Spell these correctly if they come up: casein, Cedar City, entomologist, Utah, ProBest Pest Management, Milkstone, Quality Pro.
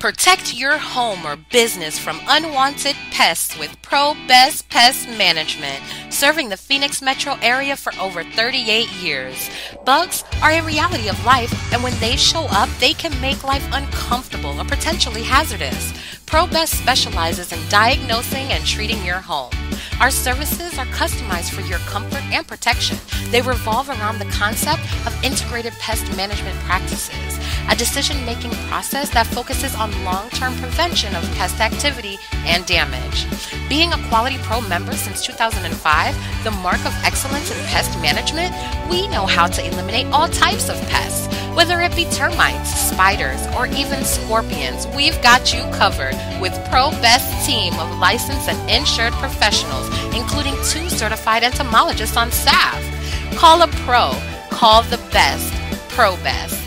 Protect your home or business from unwanted pests with ProBest Pest Management, serving the Phoenix metro area for over 38 years. Bugs are a reality of life, and when they show up, they can make life uncomfortable or potentially hazardous. ProBest specializes in diagnosing and treating your home. Our services are customized for your comfort and protection. They revolve around the concept of integrated pest management practices, a decision-making process that focuses on long-term prevention of pest activity and damage. Being a Quality Pro member since 2005, the mark of excellence in pest management, we know how to eliminate all types of pests. Whether it be termites, spiders, or even scorpions, we've got you covered with ProBest's team of licensed and insured professionals, including 2 certified entomologists on staff. Call a pro, call the best, ProBest.